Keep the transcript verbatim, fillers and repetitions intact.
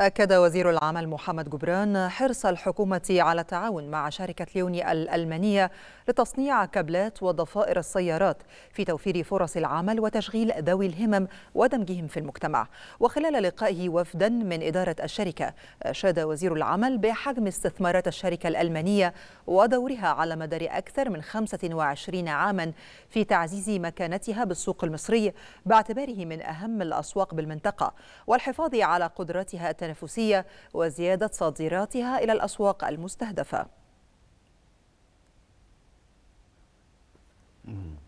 أكد وزير العمل محمد جبران حرص الحكومة على التعاون مع شركة ليوني الألمانية لتصنيع كابلات وضفائر السيارات في توفير فرص العمل وتشغيل ذوي الهمم ودمجهم في المجتمع. وخلال لقائه وفدا من إدارة الشركة، أشاد وزير العمل بحجم استثمارات الشركة الألمانية ودورها على مدار أكثر من خمسة وعشرين عاما في تعزيز مكانتها بالسوق المصري باعتباره من أهم الأسواق بالمنطقة، والحفاظ على قدراتها التنافسية وزيادة صادراتها إلى الأسواق المستهدفة.